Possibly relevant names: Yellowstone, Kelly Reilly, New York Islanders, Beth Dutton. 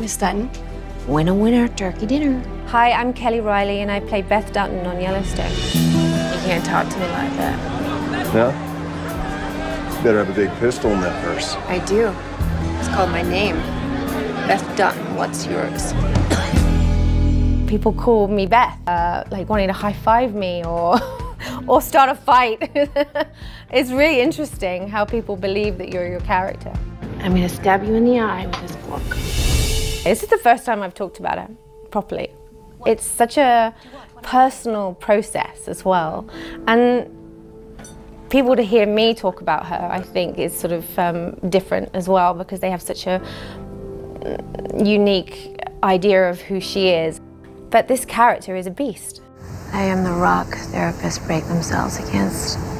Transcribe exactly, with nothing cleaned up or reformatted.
Miss Dutton, winner, winner, turkey dinner. Hi, I'm Kelly Reilly, and I play Beth Dutton on Yellowstone. You can't talk to me like that. No? You better have a big pistol in that purse. I do. It's called my name. Beth Dutton, what's yours? People call me Beth, uh, like wanting to high-five me or, or start a fight. It's really interesting how people believe that you're your character. I'm gonna stab you in the eye with this book. This is the first time I've talked about it properly. It's such a personal process as well. And people to hear me talk about her, I think, is sort of um, different as well, because they have such a unique idea of who she is. But this character is a beast. I am the rock therapists break themselves against.